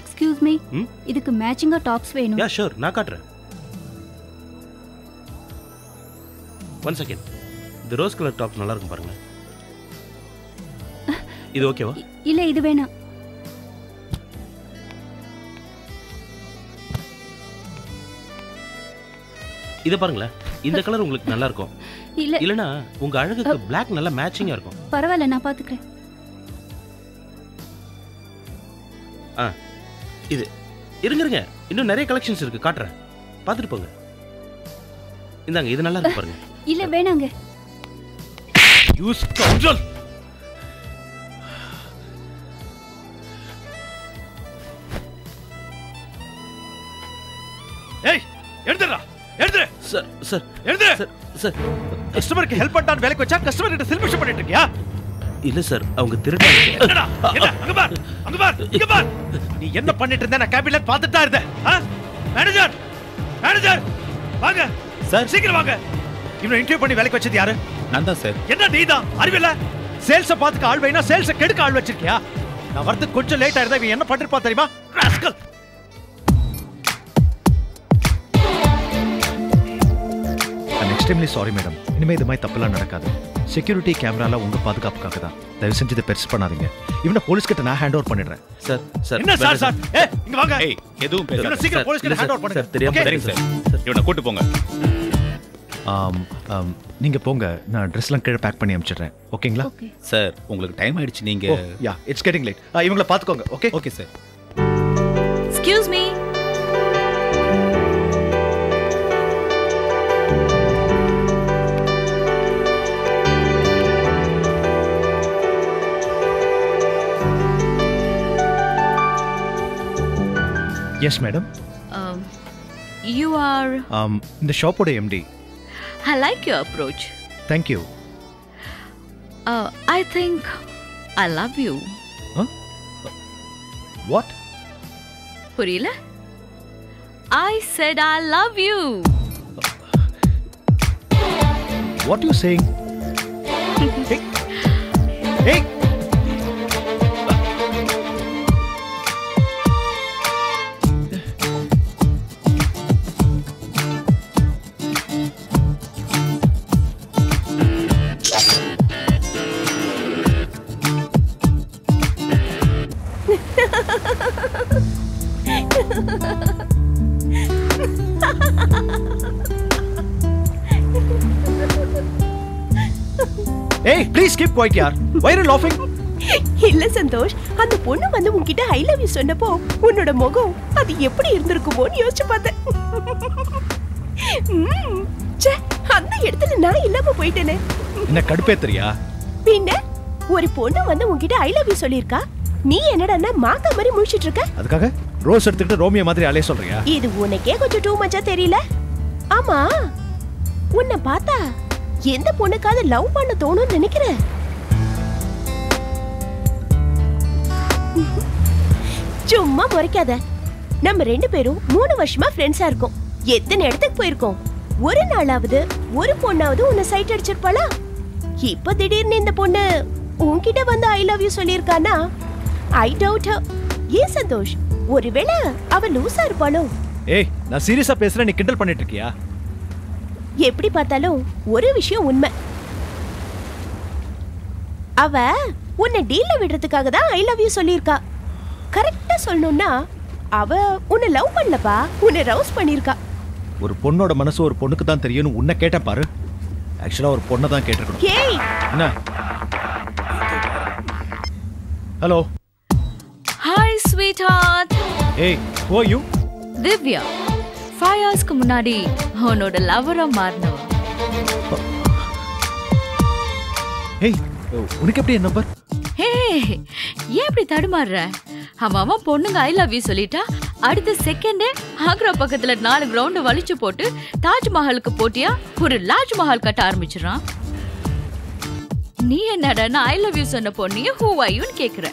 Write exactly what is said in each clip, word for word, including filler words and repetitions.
Excuse me, இதுக்கு மேட்சிங்கா tops வேணும். யா sure, நான் காட்றேன். One second. இந்த ரோஸ் கலர் டாப்ஸ் நல்லா இருக்கும் பாருங்க. இது ஓகேவா? இல்ல இது வேணாம். இத பாருங்களே, இந்த கலர் உங்களுக்கு நல்லா இருக்கும். இல்ல இல்லனா உங்க அழகுக்கு black நல்லா மேட்சிங்கா இருக்கும். பரவாயில்லை, நான் பாத்துக்கறேன். ஆ இது இருங்க இருங்க, இன்னும் நிறைய கலெக்ஷன்ஸ் இருக்கு, காட்றேன், பாத்துட்டு போங்க. இந்தாங்க, இது நல்லா இருக்கு பாருங்க. இல்ல வேணாங்க. Use control. ஏய் எடுத்துடா, எடுத்து சார் சார் எடுத்து சார் சார் கஸ்டமருக்கு ஹெல்ப் பண்ணான்னு வேலைக்கு வச்சா கஸ்டமர் கிட்ட செல்ஃபிஷ் பண்ணிட்டு இருக்கியா? இல்ல சார், அவங்க திருடாங்க. என்னடா என்ன, அங்க பார் அங்க பார் இங்க பார், நீ என்ன பண்ணிட்டு இருந்தே? நான் கேபின்ல பார்த்துட்டா இருந்தேன். மேனேஜர் மேனேஜர் வாங்க சார், சீக்கிரம் வாங்க. இவனை இன்டர்வியூ பண்ணி வேலைக்கு வச்சது யாரு? நான் தான் சார். என்ன நீ தான்? அறிவில்ல சேல்ஸை பார்த்துக்க ஆள் வைனா, சேல்ஸை கெடுக்க ஆள் வச்சிருக்கியா? நான் வரது கொஞ்சம் லேட் ஆயிருந்தா இவன் என்ன பண்ணிருப்பா தெரியுமா? ராஸ்கல். எக்ஸ்ட்ரீம்லி சாரி மேடம், இனிமேல் இது மாதிரி தப்பெல்லாம் நடக்காது. செக்யூரிட்டி கேமராலாம் உங்கள் பாதுகாப்புக்காக தான். தயவு செஞ்சு இதை பெருசு பண்ணாதீங்க. இவனை போலீஸ்கிட்ட நான் ஹேண்ட் ஓவர் பண்ணிடுறேன் சார். சார் என்ன சார் சார் ஏ இங்கே வாங்க. ஏய் எதுவும் பேசாத சார், சீக்கிரம் போலீஸ்கிட்ட ஹேண்ட் ஓவர் பண்ணுங்க சார். தெரியாம வரேன் சார், இவனை கூட்டி போங்க. நீங்கள் போங்க, நான் ட்ரெஸ்லாம் கீழே பேக் பண்ணி அனுப்பிச்சிடுறேன். ஓகேங்களா? ஓகே சார், உங்களுக்கு டைம் ஆயிடுச்சு. நீங்கள் யா இட்ஸ் கெட்டிங் லேட். இவங்கள பார்த்துக்கோங்க. Okay okay sir. Excuse me, yes madam, um you are um the shop owner M D. I like your approach. Thank you. uh I think I love you. Huh? What? Purila, I said I love you. What you saying? Hey hey, skip quiet yaar, why are you laughing? illa santosh, அந்த பொண்ணு வந்து உன்கிட்ட ஐ love you சொன்னப்போ உன்னோட முகம் அது எப்படி இருந்திருக்குமோன்னு யோசிச்சு பார்த்தேன். ம் சே, அந்த இடத்துல நான் இல்லாம போயிட்டேனே, என்ன கடுப்பேத்துறியா? பின்ன ஒரு பொண்ணு வந்து உன்கிட்ட ஐ லவ் யூ சொல்லிருக்கா, நீ என்னடான்னா மாங்கா மாதிரி முழிச்சிட்டு இருக்க? அதுக்காக ரோஸ் எடுத்துக்கிட்டு ரோமியோ மாதிரி அலைய சொல்றியா? இது உனக்கே கொஞ்சம் டூ மச்சா தெரியல? ஆமா, உன்னை பார்த்தா எந்த பொண்ணுக்காவது லவ் பண்ண தோணும்னு நினைக்கிறேன். சும்மா முறைக்காத, நம்ம ரெண்டு பேரும் மூணு வருஷமா ஃப்ரெண்ட்ஸா இருக்கோம். எத்தனை இடத்துக்கு போயிருக்கோம், ஒரு நாளாவது ஒரு பொண்ணாவது உன்னை சைட் அடிச்சிருப்பாளா? இப்ப திடீர்னு இந்த பொண்ணு உன்கிட்ட வந்து ஐ லவ் யூ சொல்லியிருக்கானா? I doubt. ஏன் சந்தோஷ், ஒருவேளை அவ லூசா இருப்பாளோ? ஏய் நான் சீரியஸா பேசுறேன், நீ கிண்டல் பண்ணிட்டு இருக்கியா? எப்படி பார்த்தாலும் ஒரு விஷயம் உண்மை, அவ உன்னை டீல்ல விடுறதுக்காக தான் ஐ லவ் யூ சொல்லியிருக்கா. கரெக்டா சொல்லணும்னா அவ உன்னை லவ் பண்ணலப்பா, உன்னை ரவுஸ் பண்ணியிருக்கா. ஒரு பொண்ணோட மனசு ஒரு பொண்ணுக்கு தான் தெரியும்னு உன்னை கேட்ட பாரு. ஆக்சுவலா ஒரு பொண்ணை தான் கேட்டிருக்கணும். ஏய் என்ன? Hello hi sweetheart. ஏய் who are you? Divya, five years க்கு முன்னாடி அவனோட லவரா மாறனவ. ஏய் உனக்கு எப்படி நம்பர்? ஹே ஏன் இப்படி தடுமாறுற? அவன் பொண்ணுங்க ஐ லவ் யூ சொல்லிட்டா அடுத்த செகண்டே ஆக்ரா பக்கத்துல நாலு கிரவுண்ட் வலிச்சு போட்டு தாஜ்மஹாலுக்கு போட்டியா ஒரு லாஜ் மஹால் கட்ட ஆரம்பிச்சிடறான். நீ என்னடான்னா ஐ லவ் யூ சொன்ன பொண்ணிய ஹூ ஆர் யூன்னு கேக்குற.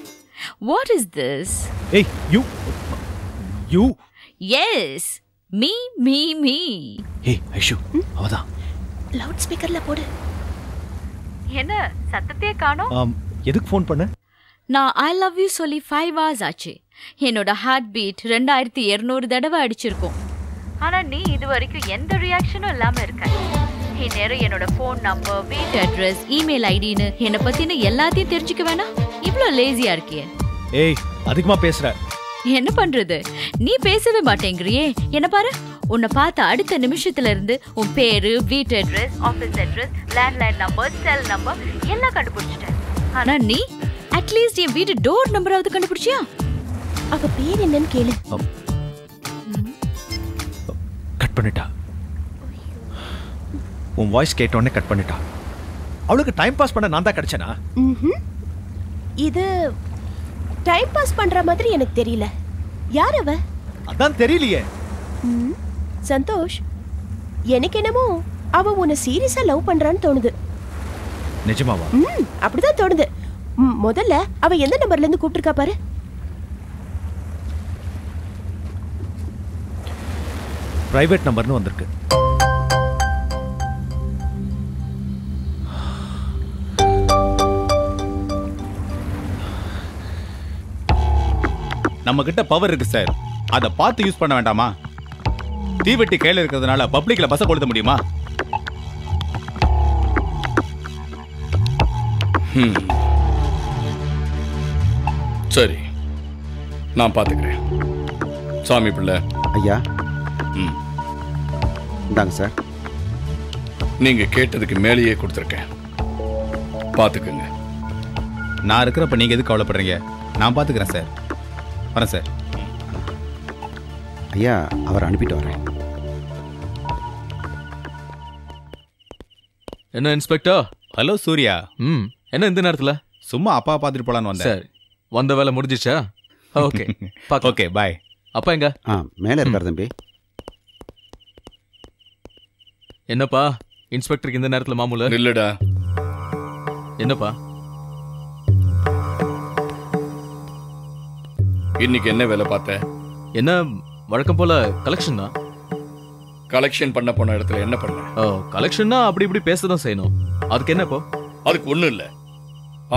What is this? ஏய் you you yes me me me. ஏய் ஐஷு, அவதா லவுட் ஸ்பீக்கர்ல போடு. என்ன சத்தத்தையே காணோம். எதுக்கு ஃபோன் பண்ண? நான் ஐ லவ் யூ சொல்லி ஃபைவ் hours ஆச்சு. என்னோட ஹார்ட் பீட் ரெண்டாயிரத்தி இருநூறு தடவை அடிச்சிருக்கும். ஆனால் நீ இது வரைக்கும் எந்த ரியாக்ஷனும் இல்லாமல் இருக்க. இந்நேரம் என்னோட ஃபோன் நம்பர், வீட்டு அட்ரஸ், இமெயில் ஐடின்னு என்னை பற்றின எல்லாத்தையும் தெரிஞ்சுக்க வேணாம். இவ்வளோ லேசியாக இருக்கியே. ஏய், அதிகமாக பேசுற. என்ன பண்ணுறது, நீ பேசவே மாட்டேங்கிறியே. என்ன பாரு, உன்னை பார்த்த அடுத்த நிமிஷத்துல இருந்து உன் பேரு, வீட்டு address, office address, landline number, cell number எல்லாம் கண்டுபிடிச்சிட்டேன். ஆனால் நீ அட்லீஸ்ட் என் வீட்டு டோர் நம்பராவது கண்டுபிடிச்சியா? அவ பேர் என்னன்னு கேளு. கட் பண்ணிட்டா. உன் வாய்ஸ் கேட்டோன்னே கட் பண்ணிட்டா. அவளுக்கு டைம் பாஸ் பண்ண நான் தான் கிடைச்சேனா? இது டைம் பாஸ் பண்ற மாதிரி எனக்கு தெரியல. யார் அவ? அதான் தெரியலையே. சந்தோஷ், எனக்கு என்னமோ அவ உன்னை சீரியஸா லவ் பண்றான்னு தோணுது. நிஜமாவா? ம், அப்படிதான் தோணுது. முதல்ல அவ எந்த நம்பர்ல இருந்து கூப்பிட்டு இருக்கா பாரு. பிரைவேட் நம்பர்னு வந்திருக்கு. நம்ம கிட்ட பவர் இருக்கு சார், அதை பார்த்து யூஸ் பண்ண வேண்டாமா? தீவெட்டி கையில் இருக்கிறதுனால பப்ளிக்ல பஸ் கொளுத்த முடியுமா? சரி, நான் பார்த்துக்கிறேன். சாமி பிள்ளை ஐயா. ம், இந்தாங்க சார், நீங்கள் கேட்டதுக்கு மேலேயே கொடுத்துருக்கேன், பார்த்துக்குங்க. நான் இருக்கிறப்ப நீங்கள் எதுக்கு கவலைப்படுறீங்க? நான் பார்த்துக்கிறேன் சார். வரேன் சார். ஐயா, அவர் அனுப்பிட்டு வரேன். என்ன இன்ஸ்பெக்டர்? ஹலோ சூர்யா. ம், என்ன இந்த நேரத்தில்? சும்மா அப்பா பார்த்துட்டு போகலான்னு வந்தேன் சார். வந்த வேலை முடிஞ்சிச்சா? Okay okay bye. அப்பா எங்க? ஆ, மேலே இருக்கார் தம்பி. என்னப்பா இன்ஸ்பெக்டருக்கு இந்த நேரத்துல மாமூல? இல்லடா. என்னப்பா இன்னைக்கு என்ன வேலை பார்த்த? என்ன வழக்கம் போல கலெக்ஷன் தான். கலெக்ஷன் பண்ண போன இடத்துல என்ன பண்ண? கலெக்ஷன்னா அப்படி இப்படி பேசதான் செய்யணும். அதுக்கு என்னப்போ? அதுக்கு ஒண்ணும் இல்ல.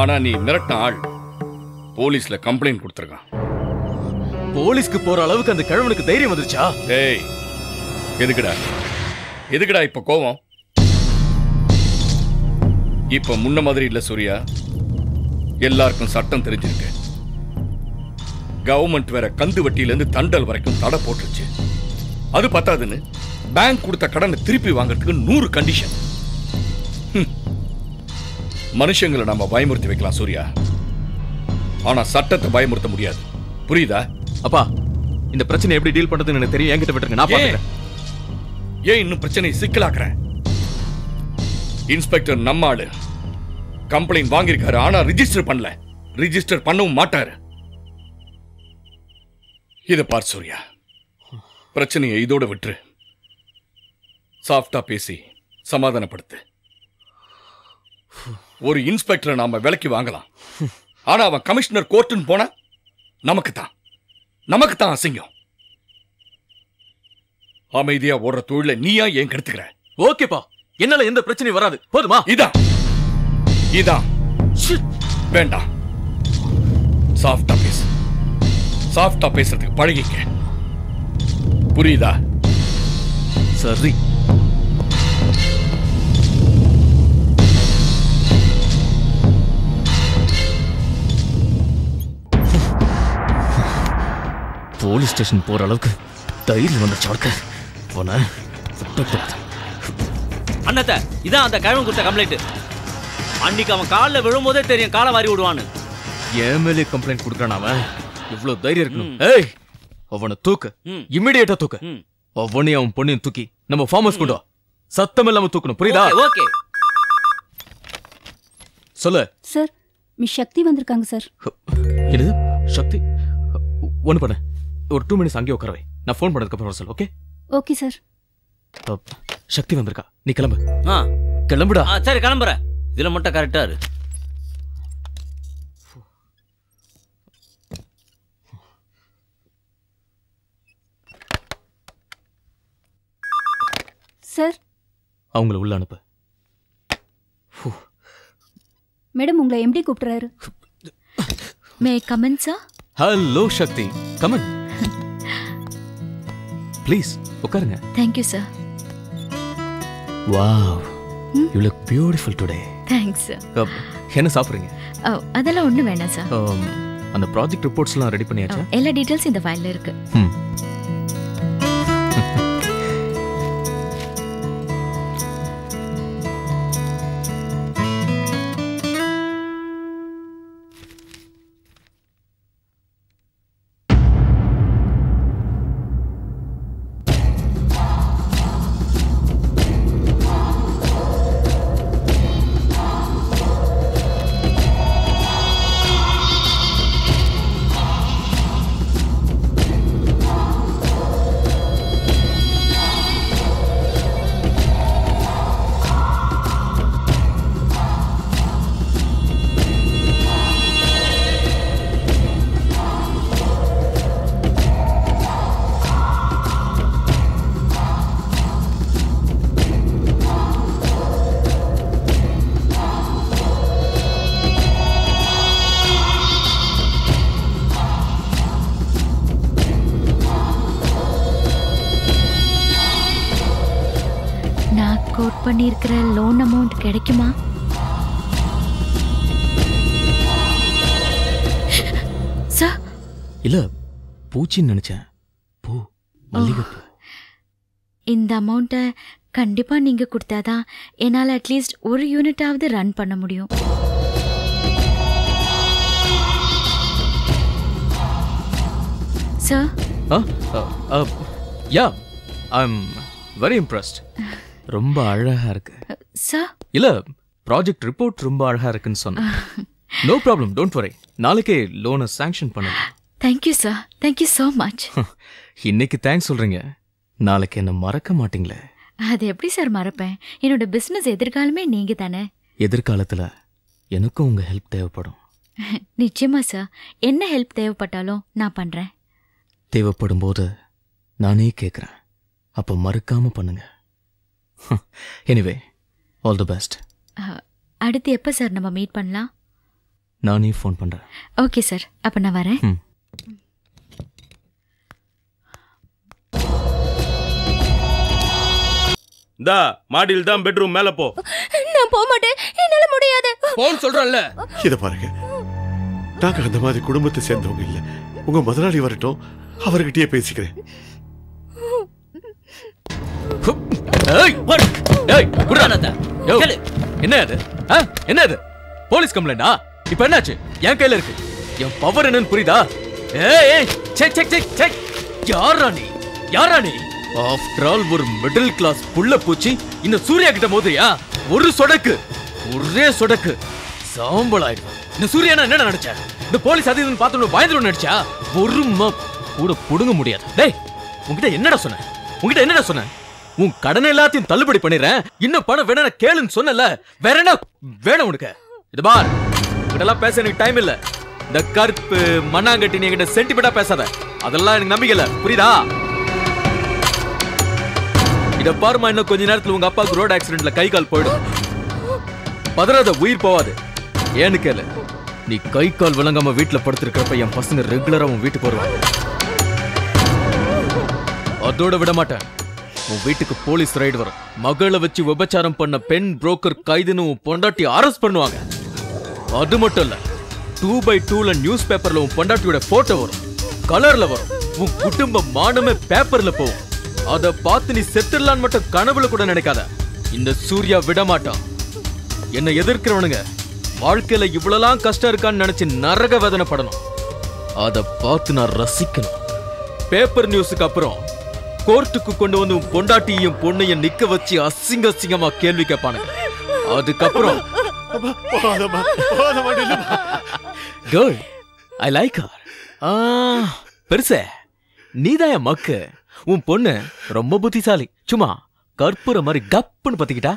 ஆனா நீ மிரட்டின ஆள் போலீஸ்ல கம்ப்ளைண்ட் கொடுத்துருக்கான். போலீஸ்க்கு போற அளவுக்கு அந்த கிழவனுக்கு தைரியம் வந்துருச்சா? ஏய், எதுக்குடா எதுக்குடா இப்ப கோவம்? இப்ப முன்ன மாதிரி இல்ல சூர்யா, எல்லாருக்கும் சட்டம் தெரிஞ்சிருக்கு. கவர்மெண்ட் வேற கந்து வட்டியில இருந்து தண்டல் வரைக்கும் தடை போட்டுருச்சு. அது பத்தாதுன்னு பேங்க் கொடுத்த கடனை திருப்பி வாங்கறதுக்கு நூறு கண்டிஷன். மனுஷங்களை நாம பயமுறுத்தி வைக்கலாம் சூர்யா, ஆனா சட்டத்தை பயமுறுத்த முடியாது. புரியுதா? அப்பா, இந்த பிரச்சனை எப்படி டீல் பண்றதுன்னு எனக்கு தெரியும், என்கிட்ட விட்டுருங்க, நான் பாத்துக்கிறேன். ஏன் இன்னும் பிரச்சனை சிக்கலாக்குறேன்? இன்ஸ்பெக்டர் நம்ம ஆளு கம்ப்ளைண்ட் வாங்கியிருக்காரு, ஆனா ரிஜிஸ்டர் பண்ணல, ரிஜிஸ்டர் பண்ணவும் மாட்டாரு. இத பார் சூர்யா, பிரச்சனையை இதோட விட்டு சாஃப்டா பேசி சமாதானப்படுத்து. ஒரு இன்ஸ்பெக்டரை நாம விலக்கி வாங்கலாம், ஆனா அவன் கமிஷனர் கோர்ட்டுன்னு போனா நமக்கு தான் நமக்கு தான் அசிங்கம். அமைதியா ஓடுற தொழில நீயா ஏன் கெடுத்துக்கிற? ஓகேப்பா, என்னால எந்த பிரச்சனையும் வராது, போதுமா? இதான் இதான் வேண்டாம். சாஃப்டா பேசு, சாஃப்டா பேசுறதுக்கு பழகிக்க, புரியுதா? சரி, போலீஸ் ஸ்டேஷன் போற அளவுக்கு தைரியம் வந்துச்சு அவருக்கு. போன அண்ணத்தை இதான் அந்த கிழவன் கொடுத்த கம்ப்ளைண்ட். அன்னைக்கு அவன் காலில் விழும்போதே தெரியும் காலை வாரி விடுவான்னு. எம்எல்ஏ கம்ப்ளைண்ட் கொடுக்குறான், அவன் இவ்வளோ தைரியம் இருக்கணும். ஏய், அவனை தூக்கு, இம்மிடியேட்டா தூக்கு. அவனையும் அவன் பொண்ணையும் தூக்கி நம்ம ஃபார்ம் ஹவுஸ் கொண்டு வா. சத்தம் இல்லாம தூக்கணும், புரியுதா? ஓகே சொல்லு. சார், மிஸ் சக்தி வந்திருக்காங்க சார். என்னது சக்தி? ஒன்று பண்ண, ஒரு டூ மினிட்ஸ் அங்கேயே உட்காரவே, நான் ஃபோன் பண்ணதுக்கு அப்புறம் sir. Okay okay sir. Shakti வந்திருக்கா, நீ கிளம்பு. ஆ, கிளம்புடா. சரி கிளம்புறேன், இதில் மட்டும் கரெக்டாக இரு. சார், அவங்கள உள்ள அனுப்பு. மேடம், உங்களை எம்டி கூப்பிடுறாரு. May come in sir. Hello, Shakti. Come in. Please, உட்காருங்க. Thank you, sir. Wow. Hmm? You look beautiful today. Thanks, sir. என்ன சாப்பிடுறீங்க? அதெல்லாம் ஒண்ணும் வேணாம், sir. அந்த ப்ராஜெக்ட் ரிப்போர்ட்ஸ்லாம் ரெடி பண்ணியாச்சா? எல்லா டீடைல்ஸ் இந்த ஃபைல்ல இருக்கு. ம். பண்ணிருக்கிற லோன் அமௌண்ட் கிடைக்குமா? சார், இல்ல பூச்சின்னு நினைச்சேன். பூ மல்லிகைப்பூ. இந்த அமௌண்ட்டை கண்டிப்பா நீங்க கொடுத்தாதான் என்னால் அட்லீஸ்ட் ஒரு யூனிட்டாவது ரன் பண்ண முடியும். Sir, yeah I am very impressed. ரொம்ப அழகா இருக்கு சார். இல்ல ப்ராஜெக்ட் ரிப்போர்ட் ரொம்ப அழகா இருக்குன்னு சொன்னேன். No problem, don't worry. நாளைக்கே லோனை சாங்ஷன் பண்ணுங்க. Thank you sir. Thank you so much. இன்னைக்கு தேங்க்ஸ் சொல்றீங்க, நாளைக்கு என்ன மறக்க மாட்டீங்களே? அது எப்படி சார் மறப்பேன்? என்னோட பிசினஸ் எதிர்காலமே நீங்க தானே. எதிர்காலத்துல எனக்கும் உங்க ஹெல்ப் தேவைப்படும். நிச்சயமா சார். என்ன ஹெல்ப் தேவைப்பட்டாலும் நான் பண்றேன். தேவைப்படும் போது நானே கேட்கறேன், அப்ப மறக்காம பண்ணுங்க. Anyway, all the best. அடுத்து எப்போ சார் நம்ம மீட் பண்ணலாம்? நானே ஃபோன் பண்ணுறேன். ஓகே சார், அப்போ நான் வரேன். இந்த மாடியில் தான் பெட்ரூம், மேலே போ. நான் போக மாட்டேன், என்னால் முடியாது. போன் சொல்கிறேன்ல. இதை பாருங்க, நாங்கள் அந்த மாதிரி குடும்பத்தை சேர்ந்தவங்க இல்லை. உங்கள் முதலாளி வரட்டும், அவர்கிட்டயே பேசிக்கிறேன். ஏய் வாட் ஏய் குறறானடா. ஏய் என்ன அது? ஆ என்ன அது? போலீஸ் கம்ப்ளைண்டா? இப்போ என்னாச்சு? என் கையில இருக்கு. என் பவர் என்னன்னு புரியதா? ஏய் ஏய் செக் செக் செக் செக். யாரா நீ? யாரா நீ? ஆஃப்டர் ஆல் ஒரு மிடில் கிளாஸ் புள்ள பூச்சி இந்த சூர்யா கிட்ட மோதிரியா? ஒரு சொடக்கு, ஒரே சொடக்கு சாம்பல் ஆயிடும். இந்த சூர்யானா என்ன நடந்துச்சா? இந்த போலீஸ் அது இதுன்னு பார்த்தோன்னு பயந்துட்டு நடந்துச்சா? ஒரு மப் கூட புடுங்க முடியாது. டேய், உன்கிட்ட என்னடா சொன்னேன்? உன்கிட்ட என்னடா சொன்னேன்? உன் கடனை எல்லாத்தையும் தள்ளுபடி பண்ணிடுறேன், இன்னும் பணம் வேணா கேளுன்னு சொன்னல. வேற என்ன வேணும் உனக்கு? இது பார், இதெல்லாம் பேச எனக்கு டைம் இல்ல. இந்த கருப்பு மண்ணாங்கட்டி நீ கிட்ட சென்டிமெண்டா பேசாத. அதெல்லாம் எனக்கு நம்பிக்கை இல்ல, புரியுதா? இத பாருமா, இன்னும் கொஞ்ச நேரத்துல உங்க அப்பாவுக்கு ரோடு ஆக்சிடென்ட்ல கை கால் போயிடும். பதறாத, உயிர் போவாது. ஏன்னு கேளு, நீ கை கால் விளங்காம வீட்டுல படுத்திருக்கிறப்ப என் பசங்க ரெகுலரா உன் வீட்டுக்கு வருவாங்க. அதோட விட மாட்டேன், உன் வீட்டுக்கு போலீஸ் ரைடு வரும். மகளை வச்சு விபச்சாரம் பண்ண பெண் புரோக்கர் கைதுன்னு உன் பொண்டாட்டி அரெஸ்ட் பண்ணுவாங்க. அது மட்டும் இல்ல, டூ பை டூல நியூஸ் பேப்பர்ல உன் பொண்டாட்டியோட போட்டோ வரும், கலர்ல வரும். உன் குடும்ப மானமே பேப்பர்ல போகும். அதை பார்த்து நீ செத்துடலான்னு மட்டும் கனவுல கூட நினைக்காத. இந்த சூர்யா விட மாட்டான். என்னை எதிர்க்கிறவனுங்க வாழ்க்கையில இவ்வளவுலாம் கஷ்டம் இருக்கான்னு நினைச்சு நரக வேதனைப்படணும். அதை பார்த்து நான் ரசிக்கணும். பேப்பர் நியூஸுக்கு அப்புறம் கோர்ட்டுக்கு கொண்டு வந்து உன் பொண்டாட்டியும் பொண்ணையும் நிக்க வச்சு அசிங்க அசிங்கமா கேள்வி கேட்பானுங்க. அதுக்கப்புறம் கேர்ள் ஐ லைக் ஹர். பெருசே நீதான் என் மக்கு. உன் பொண்ணு ரொம்ப புத்திசாலி, சும்மா கற்பூர மாதிரி கப்புன்னு பத்திக்கிட்டா.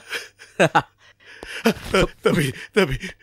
தூக்குடா.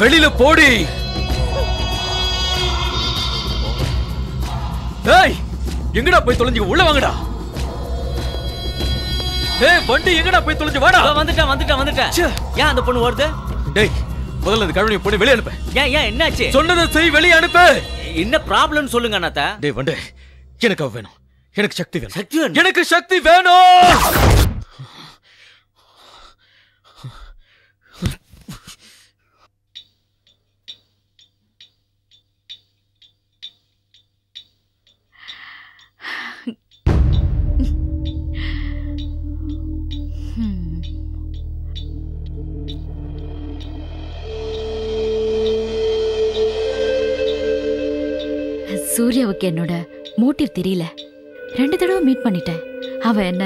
வெளியில போடி. ஏய், எங்கடா போய் தொலைஞ்சு? உள்ள வாங்கடா. ஏய், வண்டி எங்கடா போய் தொலைஞ்சு? வாடா. வந்துட்டேன் வந்துட்டேன் வந்துட்டேன். ஏன் அந்த பொண்ணு ஓடுது? டேய், முதல்ல அந்த கழுவியை பொண்ணு வெளிய அனுப்பு. ஏன் ஏன் என்னாச்சு? சொன்னதை செய், வெளிய அனுப்பு. என்ன ப்ராப்ளம்னு சொல்லுங்க அண்ணாத்தா. டேய் வண்டி, எனக்கு வேணும், எனக்கு சக்தி வேணும், சக்தி வேணும், எனக்கு சக்தி வேணும். சூர்யாவுக்கு என்னோட மோட்டிவ் தெரியல. ரெண்டு தடவை மீட் பண்ணிட்டேன். அவன் என்ன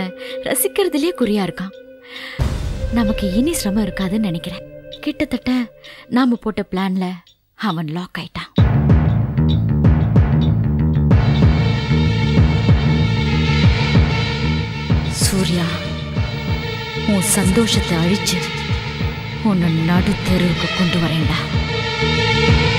ரசிக்கிறதுலே குறியா இருக்கான். நமக்கு இனி சிரமம் இருக்காதுன்னு நினைக்கிறேன். கிட்டத்தட்ட நாம போட்ட பிளான்ல அவன் லாக் ஆயிட்டான். சூர்யா, உன் சந்தோஷத்தை அழிச்சு உன்னை நடு தெருவுக்கு கொண்டு வரேன்டா.